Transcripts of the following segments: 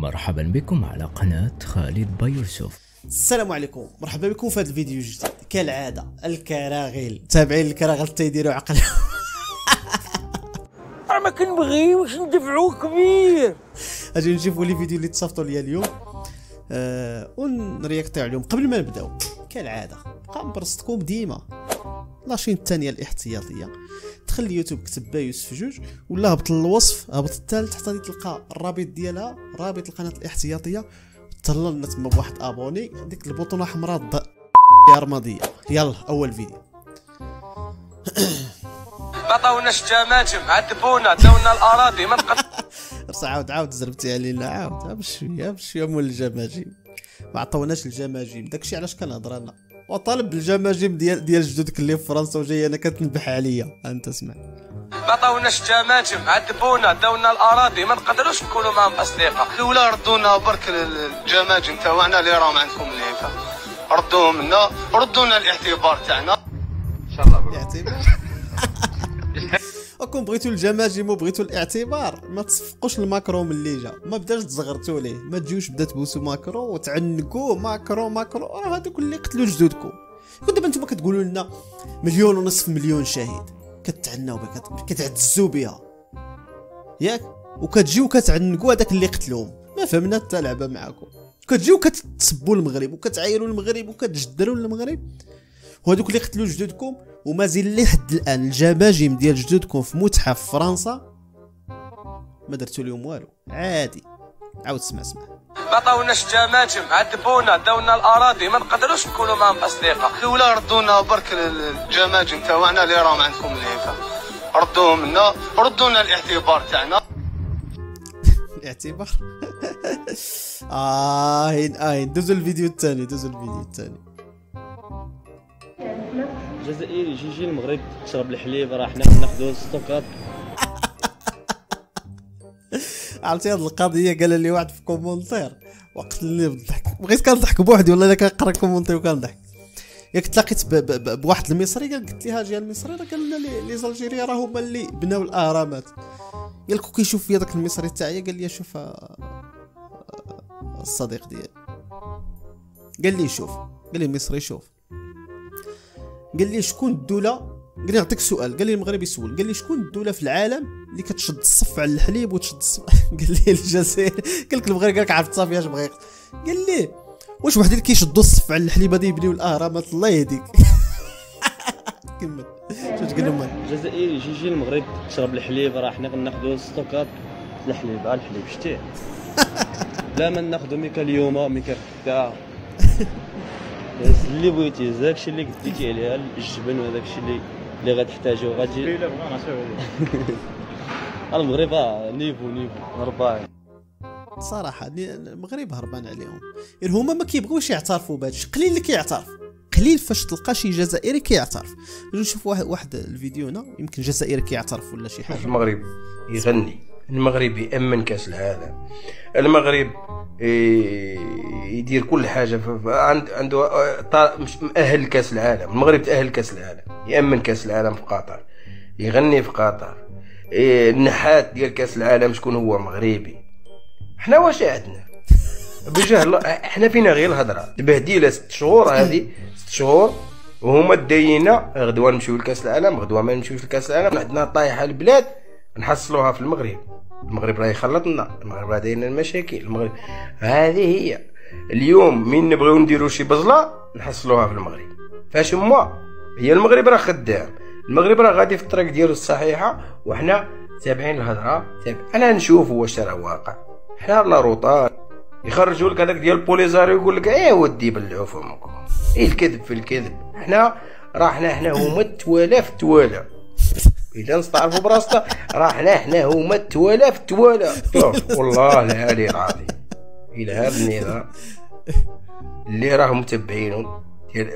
مرحبا بكم على قناة خالد بايوسف. السلام عليكم، مرحبا بكم في هذا الفيديو جديد كالعادة. الكراغيل، تابعين الكراغيل حتى يديروا عقلهم. راه ما كنبغيوش ندفعو كبير. اجي نجيبو لي فيديو اللي تصافتو ليا اليوم ونرياكتيو عليهم قبل ما نبداو كالعادة. بقا نبرصتكم ديما لاشين الثانية الاحتياطية، دخل اليوتيوب كتب بايوسف جوج ولا هبط للوصف هبط الثالث حتى تلقى الرابط ديالها، رابط القناة الاحتياطية. تهلا لنا تما بواحد ابوني، ديك البطونه حمراء يا رماديه. يلا اول فيديو. عطاوناش الجماجم، عذبونا، داونا الاراضي ما نقدر. عاود زربتي علينا، عاود بشويه بشويه مول الجماجم. ما عطاوناش الجماجم، داكشي علاش كنهضر انا وطالب بالجماجم ديال جدودك اللي في فرنسا وجاي انا كتنبح عليا. انت اسمع، عطاوناش الجماجم، عذبونا، داونا الاراضي ما نقدروش نكونوا معهم اصدقاء. الاولى ردونا برك الجماجم تاعنا اللي راهم عندكم ليفا، ردوهم لنا، ردونا الاعتبار تاعنا ان شاء الله. الاعتبار راكم بغيتوا الجماجم وبغيتوا الاعتبار، ما تصفقوش الماكرون اللي جا، ما بداش تزغرتوا ليه، ما تجيوش بدا تبوسوا ماكرون وتعنقوه ماكرون. راه هذوك اللي قتلوا جدودكم. دابا نتوما كتقولوا لنا 1.5 مليون شهيد كتعناو بها، كتعزوا بها ياك، وكتجيو كتعنقوا هذاك اللي قتلهم. ما فهمنا حتى اللعبه معاكم، كتجيو كتسبوا المغرب وكتعايروا المغرب وكتجدروا المغرب وهذوك اللي قتلوا جدودكم. ومازال لحد الان الجماجم ديال جدودكم في متحف فرنسا ما درتوا لهم والو. عادي عاود سمع، ما عطاوناش الجماجم، عذبونا، داونا الاراضي ما نقدروش نكونوا معهم اصدقاء. الاولى ردونا برك الجماجم تاعنا اللي راهم عندكم ليفا، ردوهم لنا، ردونا الاعتبار تاعنا. الاعتبار دوزوا الفيديو الثاني، الجزائري يجي المغرب تشرب الحليب، راه حنا كناخذوه السكر. عرفتي هاد القضيه قالها لي واحد في كومونتير وقتلني بالضحك، بغيت كنضحك بوحدي والله الا كنقرا كومونتير وكنضحك. ياك تلاقيت بواحد المصري قلت ليه هاجي المصري، راه قال لنا لي زالجيريا راه هما اللي بناو الاهرامات. قال لك كيشوف فيا داك المصري تاعي قال لي شوف الصديق ديالي، قال لي شوف، قال لي المصري شوف، قال لي شكون الدوله، قال لي نعطيك سؤال، قال لي المغرب يسول، قال لي شكون الدوله في العالم اللي كتشد الصف على الحليب وتشد الصف. قال لي الجزائر. قال لك المغرب، قال لك عرفت صافي اش بغيت. قال لي واش واحد اللي كيشدوا الصف على الحليب هذا يبنيو الاهرامات؟ الله يهديك. كمل شنو تقول لهم؟ الجزائري يجي المغرب تشرب الحليب، راه حنا كناخذوا السكر الحليب على الحليب شتيه. لا ما ناخذوا ميكا اليوم ميكا كدا، هز اللي بغيتي، هز داكشي اللي قديتي عليها الجبن وداكشي اللي غتحتاجو غتجي. المغرب نيفو هربان صراحه، المغرب هربان عليهم، غير هما ما كيبغيوش يعترفوا بهادشي. قليل اللي كيعترف، قليل فاش تلقى شي جزائري كيعترف. نشوف واحد الفيديو هنا يمكن جزائري كيعترف ولا شي حاجه. المغرب يغني، المغرب يامن كاس العالم، المغرب يدير كل حاجه، عنده مأهل كاس العالم. المغرب تأهل كاس العالم، يأمن كاس العالم في قطر، يغني في قطر، النحات ديال كاس العالم شكون هو؟ مغربي. حنا واش عندنا بجهل، حنا فينا غير الهضره. تبهديله 6 شهور، هذه 6 شهور وهما داينا غدوه نمشيو لكاس العالم، غدوه ما نمشيوش لكاس العالم. عندنا طايحه البلاد نحصلوها في المغرب. المغرب راه يخلطنا، المغرب راه دايرنا المشاكل. المغرب هذه هي اليوم، من نبغيو نديرو شي بزله نحصلوها في المغرب. فاش هما هي المغرب راه خدام، المغرب راه غادي في الطريق ديالو الصحيحه وحنا تابعين الهضره. انا نشوف واش راه واقع، حنا لا روطان. يخرجوا لك هذاك ديال البوليساريو يقول لك ايه ودي بلعوا فمكم، ايه الكذب في الكذب. حنا راه حنا هما التوالا في التوالا، اذا نستعرفوا براسنا راه حنا هما التوالا في التوالا. والله العلي العظيم الى هذا النظام اللي راه متبعينه،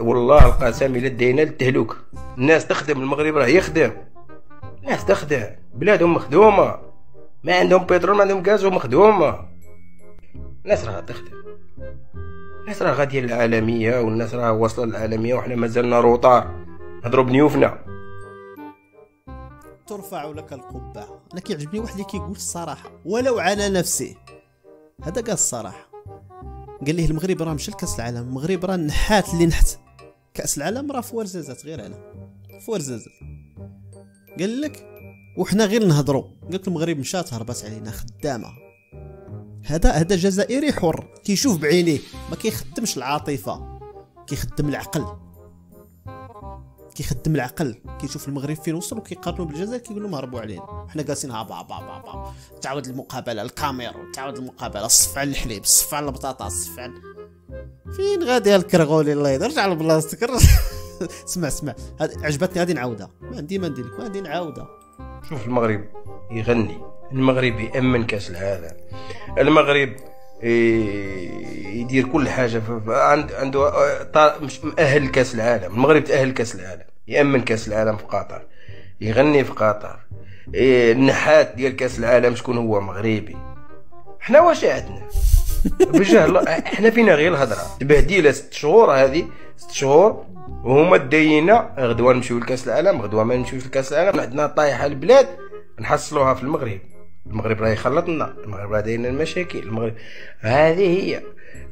والله القسم الا دينا للتهلوك. الناس تخدم، المغرب راه يخدم، الناس تخدم، بلادهم مخدومه، ما عندهم بترول ما عندهم غاز ومخدومه. الناس راه تخدم، الناس راه غاديه للعالميه، والناس راه واصله للعالميه وحنا مازالنا روطار. نضرب نيوفنا ترفع لك القبعه. انا كيعجبني واحد اللي كيقول الصراحه ولو على نفسه، هذا قال الصراحه، قال ليه المغرب راه مشى لكاس العالم، المغرب راه نحات اللي نحت، كاس العالم راه في ورزازات غير انا في ورزازات. قال لك وحنا غير نهضروا، قالك المغرب مشات هربات علينا خدامه. هذا جزائري حر كيشوف بعينيه، ما كيخدمش العاطفه، كيخدم العقل، كيخدم العقل، كيشوف المغرب فين وصل وكيقارنوا بالجزائر كيقول لهم هربوا علينا، حنا جالسين هابا هابا هابا، تعاود المقابله الكاميرو، تعاود المقابله، الصف على الحليب، الصف على البطاطا، الصف على فين غادي الكرغولي الله يهدر، رجع لبلاصتك. سمع عجبتني هذه نعاودها، ما عندي لك، ما عندي نعاودها. شوف المغرب يغني، المغرب يأمن كاس العالم، المغرب يدير كل حاجه، عنده مش مأهل كاس العالم، المغرب تأهل كاس العالم، يأمن كاس العالم في قطر، يغني في قطر، النحات ديال كاس العالم شكون هو؟ مغربي. حنا واش عندنا بجاه الله، حنا فينا غير الهضره تبهديله. 6 شهور هذه، 6 شهور وهما داينا غدوه نمشيو لكاس العالم، غدوه ما نمشيوش لكاس العالم، عندنا طايحه البلاد نحصلوها في المغرب. المغرب راه يخلطنا، المغرب راه داير لنا المشاكل، المغرب هذه هي.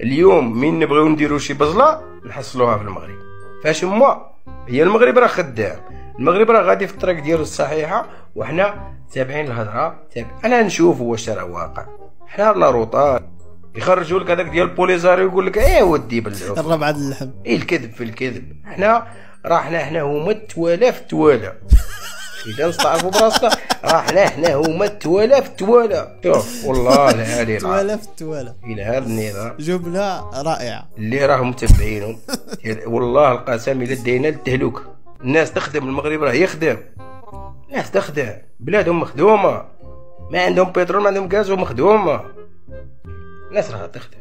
اليوم من نبغيو نديرو شي بزله نحصلوها في المغرب، فاش هما هي المغرب راه خدام، المغرب راه غادي في الطريق ديالو الصحيحه، وحنا تابعين الهضره، انا نشوف واش راه واقع. حنا لا روطان يخرجوا لك هذاك ديال البوليساريو يقول لك ايه ودي بالعوف الربعه اللحم، ايه الكذب في الكذب. حنا راه حنا هما التوالى في التوالى، اذا نستعرفوا براسنا راه حنا هما التوالى في التوالى. شوف والله العالي التوالى في التوالى الى هذا النظام، جمله رائعه اللي راهم متبعينهم. والله القسم الا دينا للتهلوك، الناس تخدم، المغرب راه يخدم، الناس تخدم، بلادهم مخدومه، ما عندهم بترول ما عندهم غاز ومخدومه، الناس راه تخدم،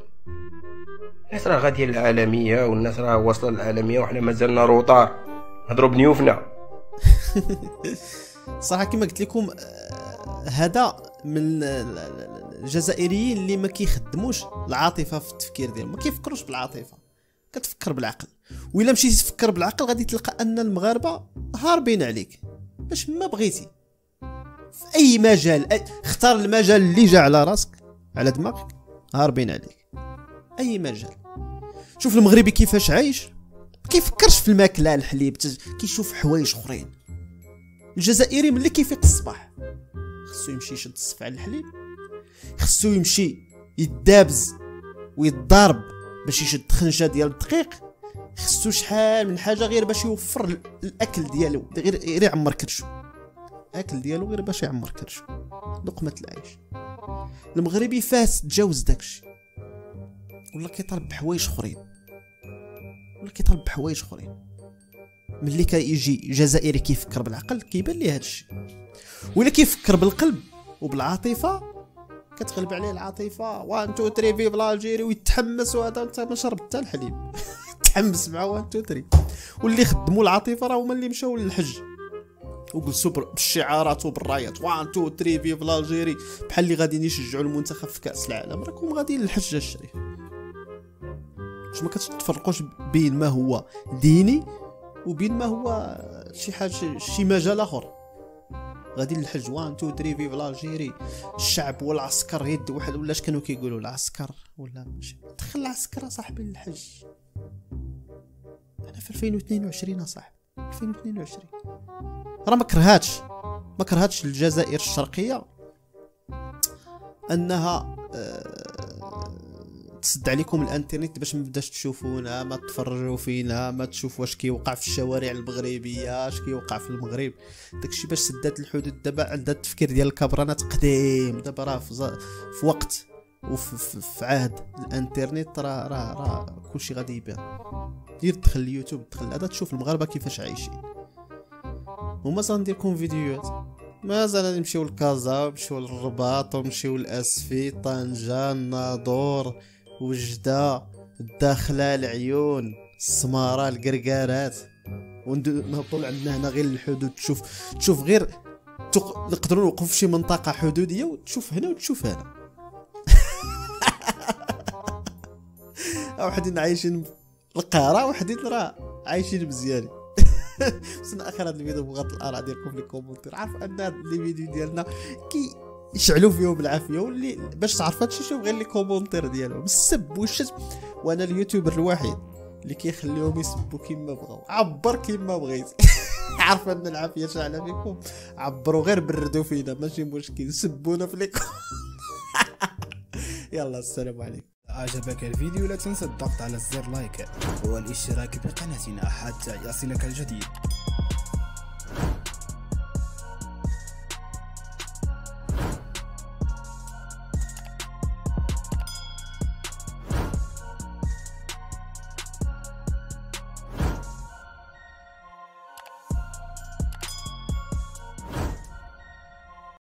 الناس راه غاديه للعالميه، والناس راه واصله للعالميه، وحنا مازالنا روطار نهضروا بنيوفنا. صراحه كما قلت لكم، هذا من الجزائريين اللي ما كيخدموش العاطفه في التفكير ديالهم، ما كيفكروش بالعاطفه، كتفكر بالعقل، وإلا مشيتي تفكر بالعقل غادي تلقى ان المغاربه هاربين عليك باش ما بغيتي في اي مجال. اختار المجال اللي جا على راسك على دماغك، هاربين عليك اي مجال. شوف المغربي كيفاش عايش، ما كيفكرش في الماكله الحليب، كيشوف حوايج اخرين. الجزائري ملي كيفيق الصباح خصو يمشي يشد الصف على الحليب، خصو يمشي يدابز ويتضارب باش يشد خنجه ديال الدقيق، خصو شحال من حاجه غير باش يوفر الاكل ديالو، غير يعمر كرشو، الاكل ديالو غير باش يعمر كرشو، لقمه العيش. المغربي فاس تجاوز داكشي، ولا كيطلب بحوايج اخرين، ملي كيجي جزائري كيفكر بالعقل كيبان ليه هادشي، ولا كيفكر بالقلب وبالعاطفه كتغلب عليه العاطفه، وان تو تري في بلاجيري ويتحمس، وهذا انت ما شربت حتى الحليب يتحمس مع وان تو تري. واللي خدموا العاطفه راه هما اللي مشاو للحج وجلسوا بالشعارات وبالرايات، وان تو تري في بلاجيري، بحال اللي غاديين يشجعوا المنتخب في كاس العالم، راكم غاديين للحج الشريف. واش ما كتفرقوش بين ما هو ديني وبين ما هو شي حاجه شي مجال اخر؟ غادي للحج، وان تو تري فيف لالجيري، الشعب والعسكر يد واحد، ولا اش كانوا كيقولوا العسكر، ولا ماشي دخل العسكر صاحبي للحج. انا في 2022 صاحبي، 2022 راه ما كرهاتش الجزائر الشرقيه انها تسد عليكم الانترنت باش ما تبداش تشوفونا، ما تتفرجوا فينا، ما تشوفوا واش كيوقع في الشوارع المغربيه، اش كيوقع في المغرب، داكشي باش سدات الحدود. دابا عندها التفكير ديال الكبرانات قديم، دابا راه في وقت وفي عهد الانترنت راه كلشي غادي يبان. دير تدخل اليوتيوب، تدخل هذا، تشوف المغاربه كيفاش عايشين. ومازال نديركم فيديوهات، مازال نمشيو لكازا، نمشيو للرباط، ونمشيو لاسفي، طنجه، الناظور، وجده، الداخله، العيون، السماره، القرقارات، ونهبطوا عندنا هنا غير الحدود. تشوف غير نقدروا نوقفوا في شي منطقه حدوديه، وتشوف هنا وتشوف هنا. وحدين عايشين القاره، وحدين راه عايشين مزيان. وصلنا اخر هذا الفيديو، بغيت الاراء ديالكم في الكومنتات. عارف ان هذا الفيديو ديالنا يشعلوا فيهم بالعافيه، واللي باش تعرف هادشي شوف غير لي كومونتير ديالهم، السب والشتم. وانا اليوتيوبر الوحيد اللي كيخليهم يسبوا كيما بغاو، عبر كيما بغيتي عارف ان العافيه شاعله فيكم، عبروا غير بردوا فينا ماشي مشكل، سبونا في ليكم يلا السلام عليكم. عجبك الفيديو لا تنسى الضغط على زر لايك والاشتراك بقناتنا حتى يصلك الجديد.